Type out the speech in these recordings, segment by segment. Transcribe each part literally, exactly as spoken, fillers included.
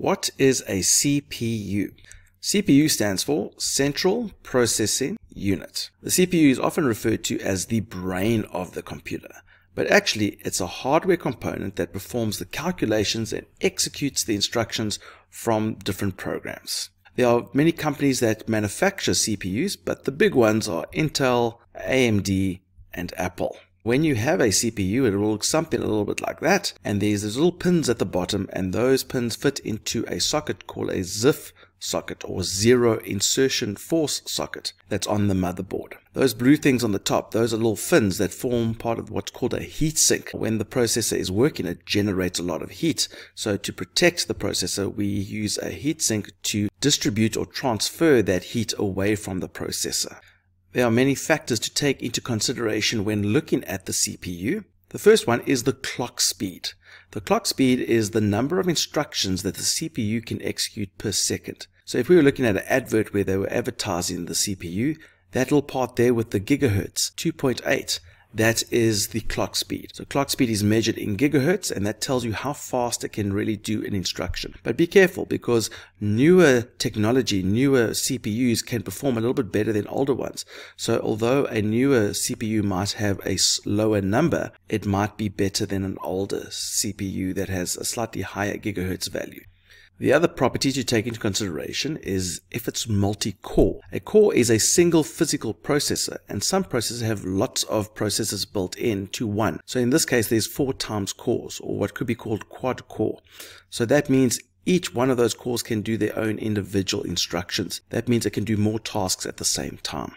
What is a C P U? C P U stands for Central Processing Unit. The C P U is often referred to as the brain of the computer, but actually it's a hardware component that performs the calculations and executes the instructions from different programs. There are many companies that manufacture C P Us, but the big ones are Intel, A M D, and Apple. When you have a C P U, it will look something a little bit like that, and there's those little pins at the bottom, and those pins fit into a socket called a Z I F socket, or Zero Insertion Force socket, that's on the motherboard. Those blue things on the top, those are little fins that form part of what's called a heat sink. When the processor is working, it generates a lot of heat. So to protect the processor, we use a heat sink to distribute or transfer that heat away from the processor. There are many factors to take into consideration when looking at the C P U. The first one is the clock speed. The clock speed is the number of instructions that the C P U can execute per second. So if we were looking at an advert where they were advertising the C P U, that little part there with the gigahertz, two point eight, that is the clock speed. So clock speed is measured in gigahertz, and that tells you how fast it can really do an instruction. But be careful, because newer technology, newer C P Us can perform a little bit better than older ones. So although a newer C P U might have a lower number, it might be better than an older C P U that has a slightly higher gigahertz value. The other property to take into consideration is if it's multi-core. A core is a single physical processor, and some processors have lots of processors built in to one. So in this case, there's four times cores, or what could be called quad-core. So that means each one of those cores can do their own individual instructions. That means it can do more tasks at the same time.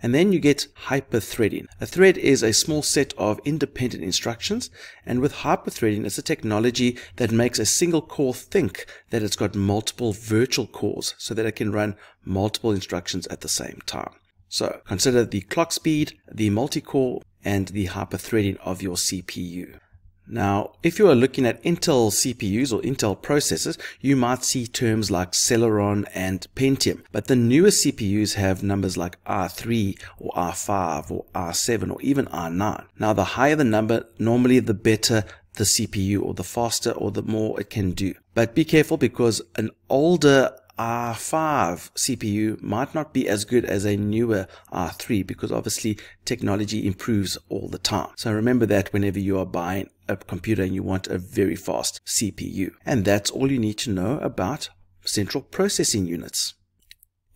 And then you get hyper-threading. A thread is a small set of independent instructions, and with hyper-threading, it's a technology that makes a single core think that it's got multiple virtual cores so that it can run multiple instructions at the same time. So consider the clock speed, the multi-core, and the hyper-threading of your C P U. Now, if you are looking at Intel C P Us or Intel processors, you might see terms like Celeron and Pentium, but the newer C P Us have numbers like R three or R five or R seven or even R nine. Now, the higher the number, normally the better the C P U, or the faster or the more it can do. But be careful, because an older R five C P U might not be as good as a newer R three, because obviously technology improves all the time. So remember that whenever you are buying a computer and you want a very fast C P U. And that's all you need to know about central processing units.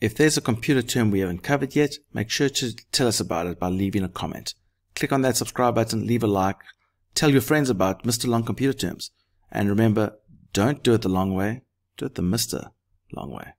If there's a computer term we haven't covered yet, make sure to tell us about it by leaving a comment. Click on that subscribe button, leave a like, tell your friends about Mister Long Computer Terms. And remember, don't do it the long way, do it the Mister Long way.